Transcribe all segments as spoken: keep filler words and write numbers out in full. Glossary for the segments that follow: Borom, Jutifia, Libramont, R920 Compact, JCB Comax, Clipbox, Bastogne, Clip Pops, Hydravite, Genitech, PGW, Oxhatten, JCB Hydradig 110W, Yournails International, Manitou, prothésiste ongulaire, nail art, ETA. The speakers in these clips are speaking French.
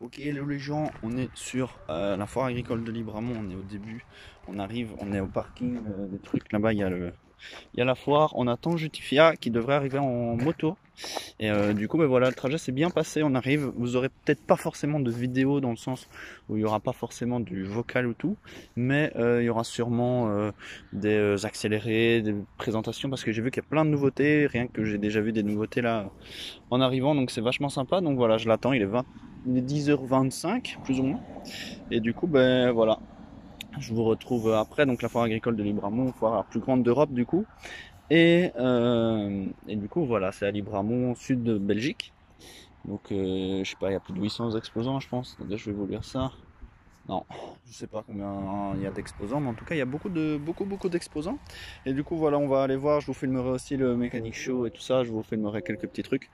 Ok, hello les gens, on est sur euh, la foire agricole de Libramont, on est au début, on arrive, on est au parking, euh, des trucs, là-bas il y a le, il y a la foire, on attend Jutifia qui devrait arriver en moto, et euh, du coup ben voilà, le trajet s'est bien passé, on arrive, vous aurez peut-être pas forcément de vidéo dans le sens où il n'y aura pas forcément du vocal ou tout, mais euh, il y aura sûrement euh, des accélérés, des présentations, parce que j'ai vu qu'il y a plein de nouveautés, rien que j'ai déjà vu des nouveautés là en arrivant, donc c'est vachement sympa, donc voilà, je l'attends, il est vingt. Il est dix heures vingt-cinq, plus ou moins. Et du coup, ben voilà. Je vous retrouve après. Donc, la foire agricole de Libramont, foire la plus grande d'Europe, du coup. Et, euh, et du coup, voilà, c'est à Libramont, sud de Belgique. Donc, euh, je sais pas, il y a plus de huit cents exposants, je pense. Attendez, je vais vous lire ça. Non, je sais pas combien il y a d'exposants, mais en tout cas, il y a beaucoup de beaucoup beaucoup d'exposants. Et du coup, voilà, on va aller voir. Je vous filmerai aussi le mécanique show et tout ça. Je vous filmerai quelques petits trucs.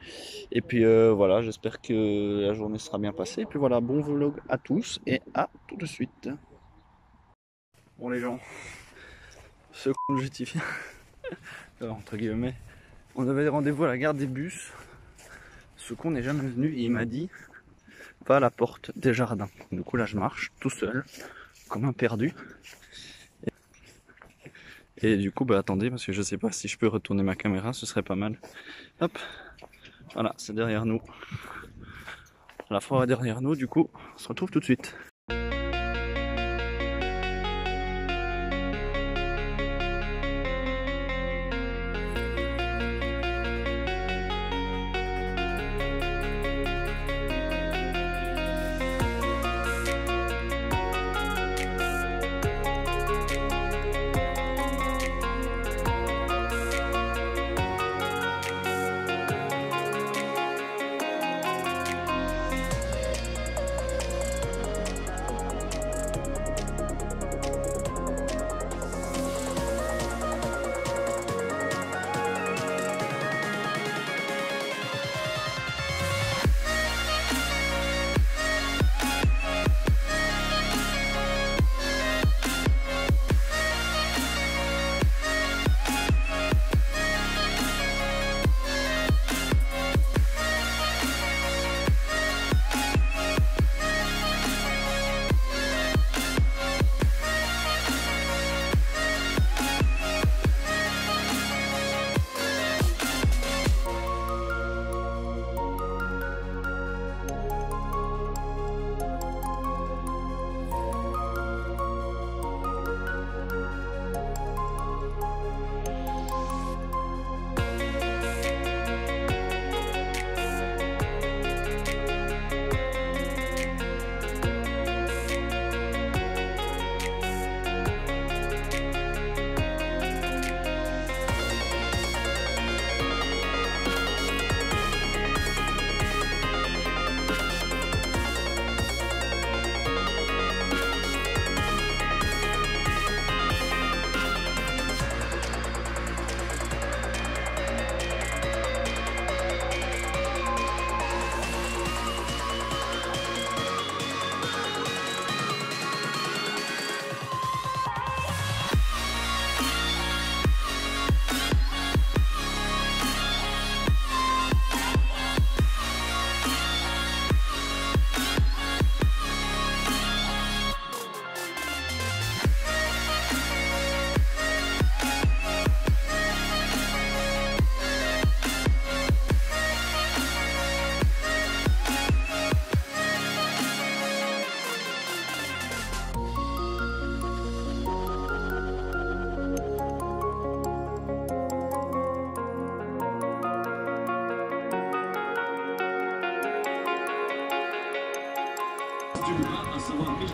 Et puis euh, voilà, j'espère que la journée sera bien passée. Et puis voilà, bon vlog à tous et à tout de suite. Bon les gens, ce qu'on justifie entre guillemets, on avait rendez-vous à la gare des bus. Ce qu'on n'est jamais venu, et il m'a dit. Pas à la porte des jardins. Du coup là je marche tout seul comme un perdu et, et du coup bah attendez parce que je sais pas si je peux retourner ma caméra, ce serait pas mal. Hop, voilà, c'est derrière nous, la foire est derrière nous, du coup on se retrouve tout de suite.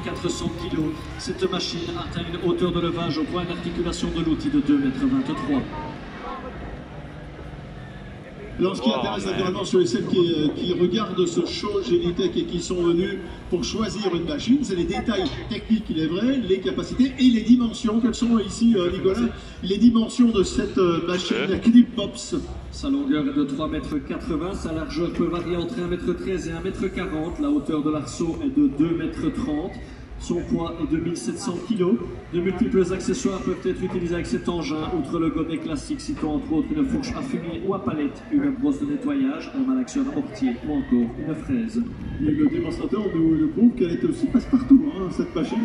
quatre cents kilos. Cette machine atteint une hauteur de levage au point d'articulation de l'outil de deux mètres vingt-trois. Alors ce qui oh, intéresse naturellement ceux et celles qui, qui regardent ce show Genitech et qui sont venus pour choisir une machine, c'est les détails techniques, il est vrai, les capacités et les dimensions. Quelles sont ici, Nicolas, les dimensions de cette machine, la Clip Pops? Sa longueur est de trois mètres quatre-vingts, sa largeur peut varier entre un mètre treize et un mètre quarante, la hauteur de l'arceau est de deux mètres trente. Son poids est de mille sept cents kilos. De multiples accessoires peuvent être utilisés avec cet engin, outre le godet classique, citant entre autres une fourche à fumier ou à palette, une brosse de nettoyage, un malaxeur à mortier ou encore une fraise. Et le démonstrateur nous prouve qu'elle est aussi passe-partout, hein, cette machine,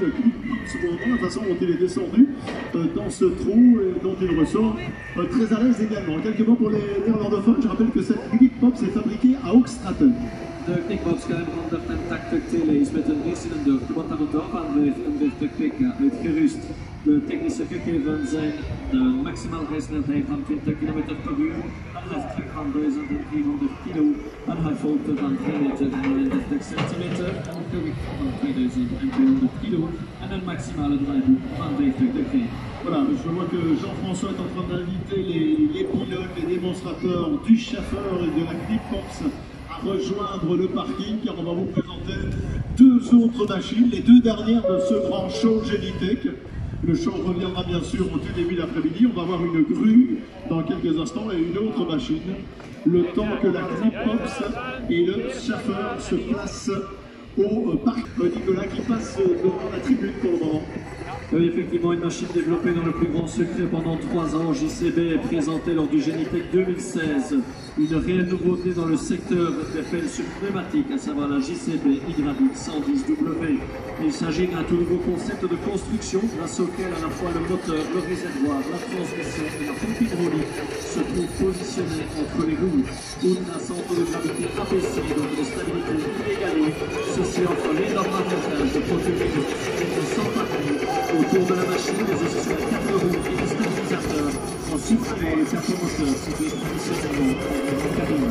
la façon dont il est descendu euh, dans ce trou et dont il ressort, euh, très à l'aise également. Quelques mots pour les néerlandophones, je rappelle que cette Clip Pops est fabriquée à Oxhatten. De Clipbox kan honderdtachtig tillen is met een driecilinder quattro-motor aandrijf en dertig pk uitgerust. De technische gegevens zijn de maximale rijsnelheid van twintig kilometer per uur, een heftruck van drieduizend driehonderd kilo, een high-volter van tweehonderdnegenendertig centimeter, een gewicht van tweeduizend tweehonderd kilo en een maximale draaiboek van vijftig degrés. Voilà, je vois que Jean-François est en train d'inviter les, les pilotes, les démonstrateurs du chauffeur et de la Clipbox à rejoindre le parking, car on va vous présenter deux autres machines, les deux dernières de ce grand show Genitech. Le show reviendra bien sûr au tout début d'après-midi. On va avoir une grue dans quelques instants et une autre machine, le temps que la Clip Pops et le chauffeur se placent au parc. Nicolas qui passe devant la tribune pour le moment. Oui, effectivement, une machine développée dans le plus grand secret pendant trois ans. J C B est présentée lors du Genitech deux mille seize. Une réelle nouveauté dans le secteur des pelles sur pneumatiques, à savoir la J C B Hydravite cent dix W. Il s'agit d'un tout nouveau concept de construction grâce auquel à la fois le moteur, le réservoir, la transmission et la pompe hydraulique se trouvent positionnés entre les roues. Une d'un centre de gravité abaissé, donc de stabilité inégalée, ceci offre l'énorme avantage de produire une cent vingt autour de la machine, mais aussi sur les quatre roues et les stabilisateurs, en supprimant les quatre moteurs qui sont traditionnellement en cabine.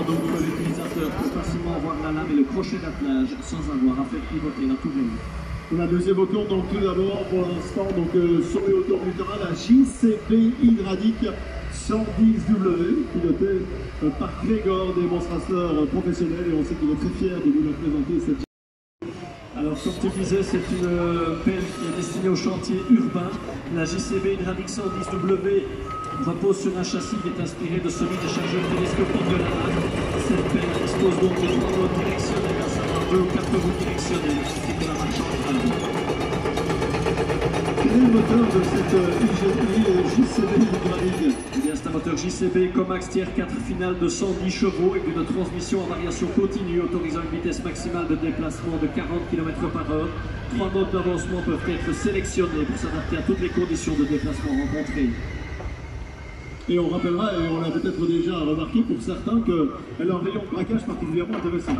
On ouvre l'utilisateur pour facilement voir la lame et le crochet d'attelage sans avoir à faire pivoter la tourelle. Voilà, nous évoquons donc tout d'abord pour l'instant euh, sur les hauteurs du terrain la J C B Hydradig cent dix W, pilotée euh, par Grégor, démonstrateur euh, professionnel, et on sait qu'il est très fier de vous la présenter cette. Alors, comme tu disais, c'est une euh, pelle qui est destinée au chantier urbain. La J C B Hydradig cent dix W repose sur un châssis qui est inspiré de celui des chargeurs télescopiques de la Havre. Cette pelle expose donc les trois roues directionnelles, à savoir deux ou quatre roues directionnelles, qui est de la marchande. Quel est le moteur de cette euh, J C B Hydradig? C'est un moteur J C B Comax tiers quatre final de cent dix chevaux et d'une transmission en variation continue autorisant une vitesse maximale de déplacement de quarante kilomètres par heure. Trois modes d'avancement peuvent être sélectionnés pour s'adapter à toutes les conditions de déplacement rencontrées. Et on rappellera, et on l'a peut-être déjà remarqué pour certains, qu'elle a un rayon de braquage particulièrement intéressant.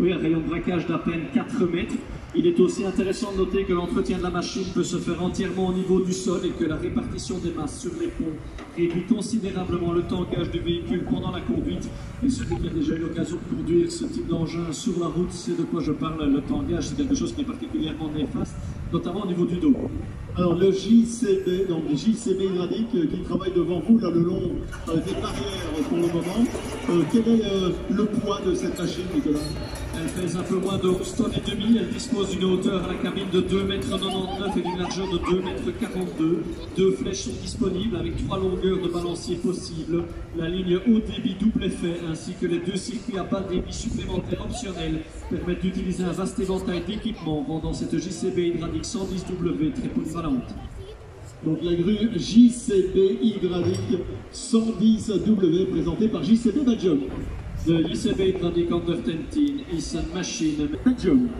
Oui, un rayon de braquage d'à peine quatre mètres. Il est aussi intéressant de noter que l'entretien de la machine peut se faire entièrement au niveau du sol et que la répartition des masses sur les ponts réduit considérablement le tankage du véhicule pendant la conduite. Et celui qui a déjà eu l'occasion de conduire ce type d'engin sur la route sait de quoi je parle. Le tankage, c'est quelque chose qui est particulièrement néfaste, notamment au niveau du dos. Alors le J C B, donc le J C B Hydradig qui travaille devant vous là le long euh, des barrières pour le moment. Euh, quel est euh, le poids de cette machine, Nicolas? Elle pèse un peu moins de onze tonnes et demi, elle dispose d'une hauteur à la cabine de deux mètres quatre-vingt-dix-neuf et d'une largeur de deux mètres quarante-deux. Deux flèches sont disponibles avec trois longueurs de balancier possibles. La ligne haut débit double effet ainsi que les deux circuits à bas débit supplémentaires optionnels permettent d'utiliser un vaste éventail d'équipements rendant cette J C B Hydradig cent dix W très polyvalente. Donc la grue J C B Hydradig cent dix W présentée par J C B Belgium. De J C B Hydradig Tendine is a machine.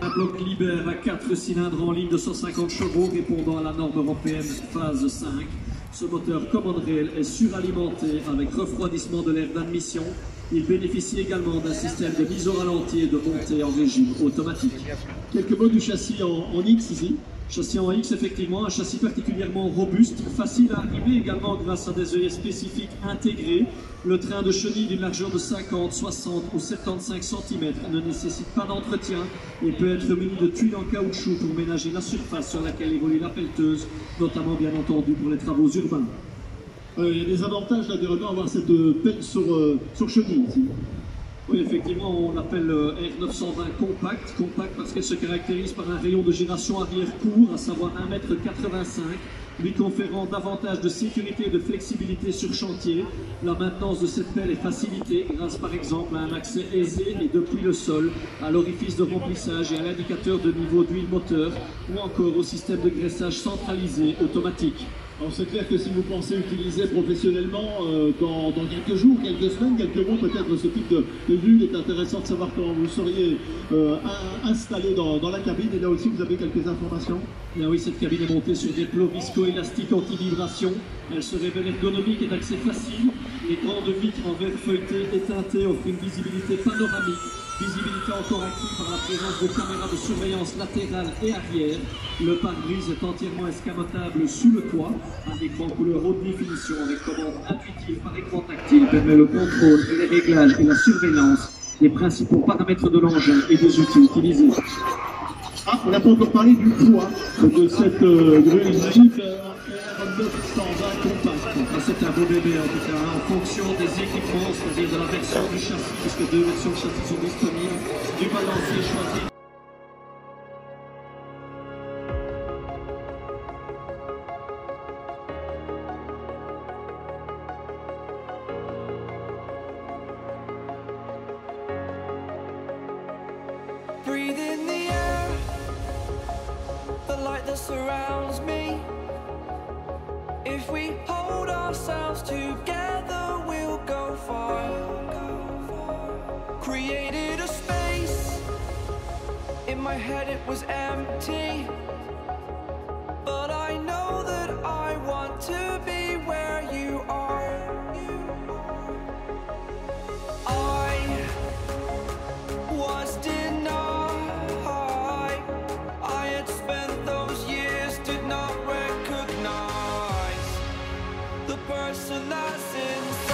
Un bloc libère à quatre cylindres en ligne de cent cinquante chevaux répondant à la norme européenne phase cinq. Ce moteur Command Rail est suralimenté avec refroidissement de l'air d'admission. Il bénéficie également d'un système de mise au ralenti et de montée en régime automatique. Quelques mots du châssis en, en X ici. Châssis en X, effectivement, un châssis particulièrement robuste, facile à arrimer également grâce à des œillets spécifiques intégrés. Le train de chenille d'une largeur de cinquante, soixante ou soixante-quinze centimètres ne nécessite pas d'entretien et peut être muni de tuiles en caoutchouc pour ménager la surface sur laquelle évolue la pelleteuse, notamment bien entendu pour les travaux urbains. Euh, il y a des avantages là, à avoir cette euh, pelle sur, euh, sur chenille ici. Oui, effectivement, on l'appelle R neuf cent vingt Compact, compact parce qu'elle se caractérise par un rayon de giration arrière court, à savoir un mètre quatre-vingt-cinq, lui conférant davantage de sécurité et de flexibilité sur chantier. La maintenance de cette pelle est facilitée grâce par exemple à un accès aisé et depuis le sol, à l'orifice de remplissage et à l'indicateur de niveau d'huile moteur ou encore au système de graissage centralisé automatique. Alors c'est clair que si vous pensez utiliser professionnellement euh, dans, dans quelques jours, quelques semaines, quelques mois peut-être, ce type de, de lune est intéressant de savoir comment vous seriez euh, installé dans, dans la cabine. Et là aussi vous avez quelques informations. Là oui, cette cabine est montée sur des plots viscoélastiques anti-vibration. Elle se révèle ergonomique et d'accès facile. Les grandes vitres en verre feuilleté et teintées offrent une visibilité panoramique. Visibilité encore acquise par la présence de caméras de surveillance latérale et arrière. Le pare-brise est entièrement escamotable sous le toit. Un écran couleur haute définition avec commande intuitive par écran tactile permet le contrôle et les réglages et la surveillance des principaux paramètres de l'engin et des outils utilisés. Ah, on n'a pas encore parlé du poids de cette euh, grue Jeep R neuf cent vingt Compact. Ah, c'est un beau bébé en tout cas, hein, en fonction des équipements, c'est-à-dire de la version du châssis, puisque deux versions de châssis sont disponibles, du balancier choisi. Surrounds me. If we hold ourselves together, we'll go far. Created a space. In my head it was empty, but I know that I want to be where you are. I was denied. Person that's inside.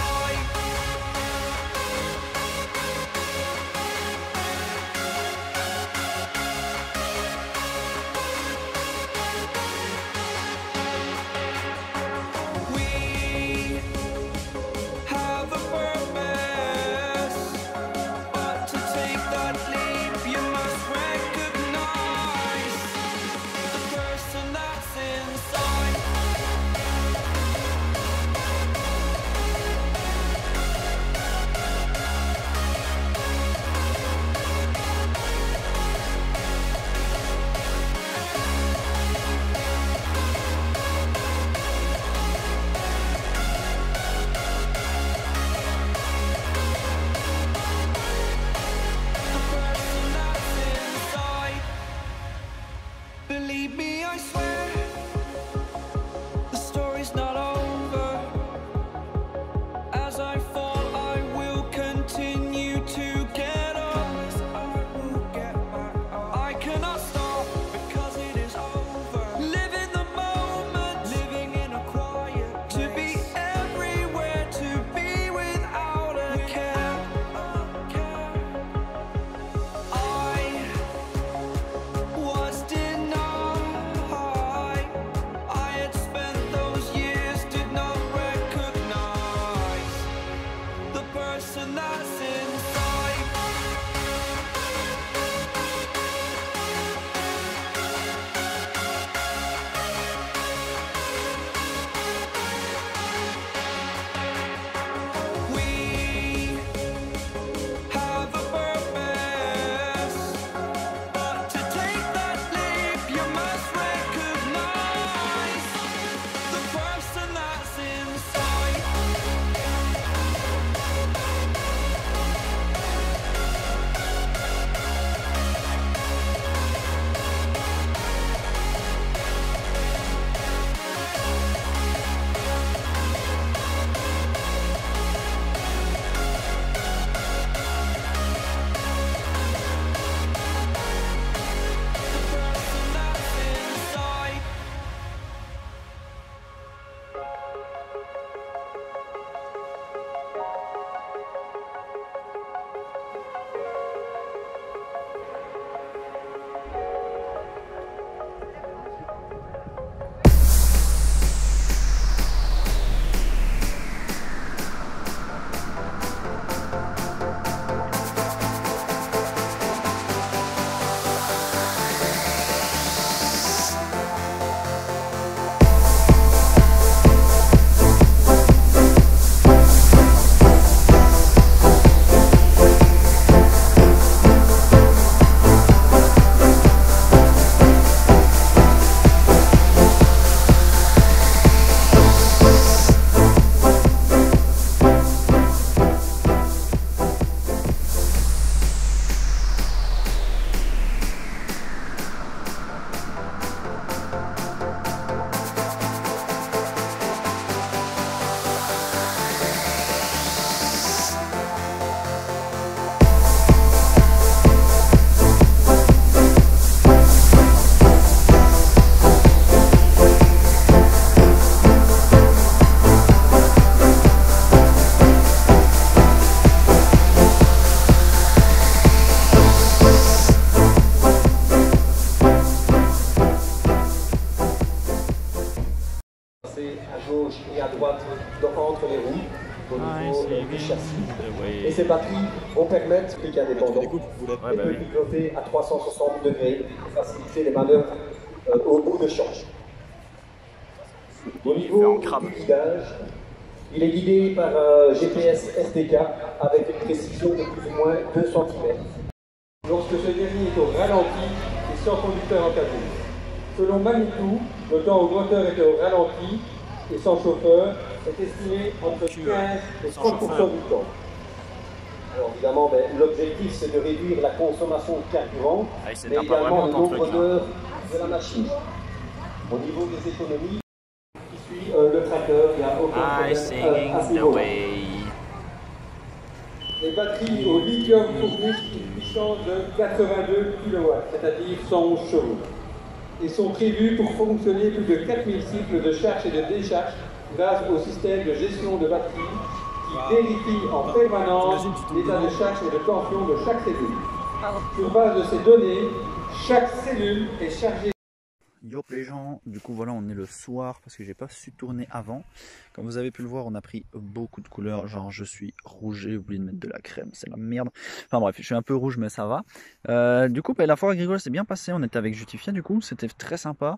au niveau euh, du châssis. Et ces batteries vont permettre aux pics indépendants de pivoter à trois cent soixante degrés pour faciliter les manœuvres euh, au bout de change. Au niveau du guidage, il est guidé par euh, G P S S D K avec une précision de plus ou moins deux centimètres. Lorsque ce dernier est au ralenti et sans conducteur encadré. Selon Manitou, le temps au moteur était au ralenti et sans chauffeur est estimé entre quinze et trente pour cent du temps. Alors évidemment, ben, l'objectif c'est de réduire la consommation de carburant, ah, mais également le nombre d'heures de la machine. Au niveau des économies, qui suit euh, le tracteur, il n'y a aucun problème à ce niveau. Les batteries au lithium fournissent une puissance de quatre-vingt-deux kilowatts, c'est-à-dire cent onze chevaux. Ils sont prévus pour fonctionner plus de quatre mille cycles de charge et de décharge grâce au système de gestion de batterie qui vérifie en permanence l'état de charge et de tension de chaque cellule. Sur base de ces données, chaque cellule est chargée. Yop les gens, du coup voilà on est le soir parce que j'ai pas su tourner avant. Comme vous avez pu le voir on a pris beaucoup de couleurs, genre je suis rouge, j'ai oublié de mettre de la crème, c'est la merde. Enfin bref, je suis un peu rouge mais ça va. euh, Du coup bah, la foire agricole s'est bien passée, on était avec Jutifia du coup, c'était très sympa.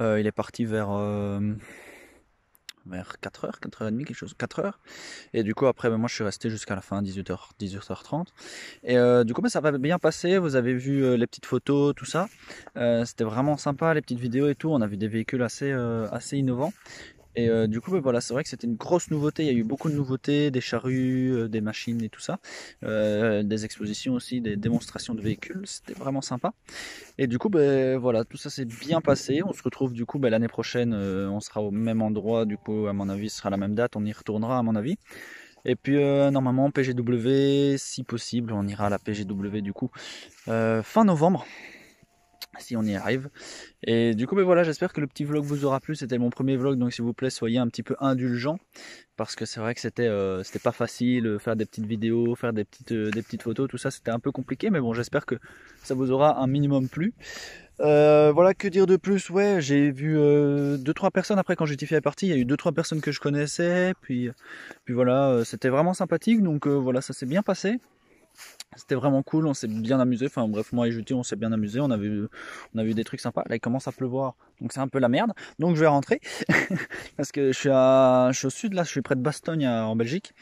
euh, Il est parti vers... Euh... vers quatre heures, quatre heures trente, quelque chose, quatre heures. Et du coup, après, ben, moi, je suis resté jusqu'à la fin, dix-huit heures, dix-huit heures trente. Et euh, du coup, ben, ça va bien passer. Vous avez vu euh, les petites photos, tout ça. Euh, C'était vraiment sympa, les petites vidéos et tout. On a vu des véhicules assez, euh, assez innovants. Et euh, du coup, ben, voilà, c'est vrai que c'était une grosse nouveauté. Il y a eu beaucoup de nouveautés, des charrues, euh, des machines et tout ça. Euh, des expositions aussi, des démonstrations de véhicules. C'était vraiment sympa. Et du coup, ben, voilà, tout ça s'est bien passé. On se retrouve du coup ben, l'année prochaine. Euh, on sera au même endroit. Du coup, à mon avis, ce sera la même date. On y retournera, à mon avis. Et puis, euh, normalement, P G W, si possible, on ira à la P G W du coup euh, fin novembre. Si on y arrive. Et du coup ben voilà, j'espère que le petit vlog vous aura plu. C'était mon premier vlog, donc s'il vous plaît soyez un petit peu indulgents, parce que c'est vrai que c'était euh, c'était pas facile, euh, faire des petites vidéos, faire des petites, euh, des petites photos, tout ça c'était un peu compliqué, mais bon j'espère que ça vous aura un minimum plu. Euh, voilà, que dire de plus. Ouais, j'ai vu euh, deux trois personnes après quand Jutifia est parti, il y a eu deux trois personnes que je connaissais, puis, puis voilà, euh, c'était vraiment sympathique, donc euh, voilà, ça s'est bien passé. C'était vraiment cool, on s'est bien amusé, enfin bref moi et Juti on s'est bien amusé, on a vu, on a vu des trucs sympas. Là il commence à pleuvoir donc c'est un peu la merde, donc je vais rentrer parce que je suis, à, je suis au sud là, je suis près de Bastogne à, en Belgique,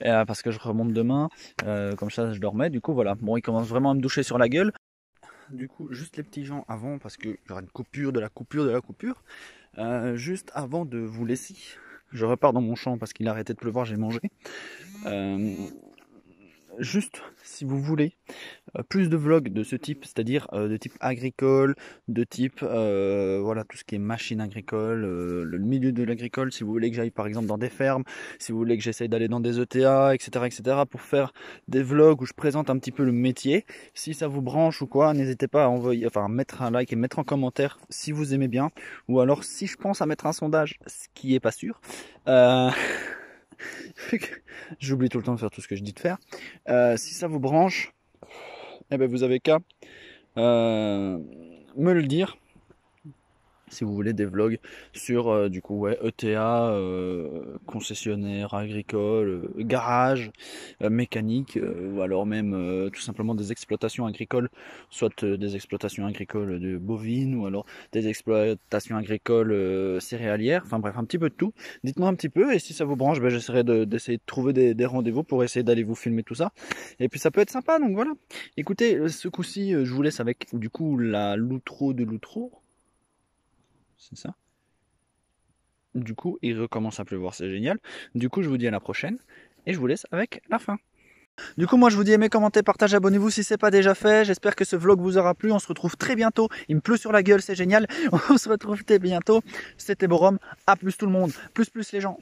et, à, parce que je remonte demain, euh, comme ça je dormais du coup voilà. Bon il commence vraiment à me doucher sur la gueule. Du coup juste les petits gens avant, parce que j'aurai une coupure de la coupure de la coupure, euh, juste avant de vous laisser, je repars dans mon champ parce qu'il a arrêté de pleuvoir, j'ai mangé. euh, Juste, si vous voulez, euh, plus de vlogs de ce type, c'est-à-dire euh, de type agricole, de type, euh, voilà, tout ce qui est machine agricole, euh, le milieu de l'agricole, si vous voulez que j'aille par exemple dans des fermes, si vous voulez que j'essaye d'aller dans des E T A, et cetera, et cetera, pour faire des vlogs où je présente un petit peu le métier. Si ça vous branche ou quoi, n'hésitez pas à envoyer, enfin, à mettre un like et mettre en commentaire si vous aimez bien, ou alors si je pense à mettre un sondage, ce qui n'est pas sûr. Euh... J'oublie tout le temps de faire tout ce que je dis de faire. Euh, si ça vous branche, eh ben vous avez qu'à euh, me le dire. Si vous voulez des vlogs sur euh, du coup ouais, E T A, euh, concessionnaire agricole, euh, garage, euh, mécanique, euh, ou alors même euh, tout simplement des exploitations agricoles, soit euh, des exploitations agricoles de bovines, ou alors des exploitations agricoles euh, céréalières, enfin bref un petit peu de tout. Dites-moi un petit peu et si ça vous branche, ben, j'essaierai d'essayer de, de trouver des, des rendez-vous pour essayer d'aller vous filmer tout ça. Et puis ça peut être sympa, donc voilà. Écoutez, ce coup-ci je vous laisse avec du coup la l'outro de l'outro. C'est ça. Du coup, il recommence à pleuvoir, c'est génial. Du coup, je vous dis à la prochaine et je vous laisse avec la fin. Du coup, moi, je vous dis aimez, commentez, partagez, abonnez-vous si c'est pas déjà fait. J'espère que ce vlog vous aura plu. On se retrouve très bientôt. Il me pleut sur la gueule, c'est génial. On se retrouve très bientôt. C'était Borom. À plus tout le monde. Plus plus les gens.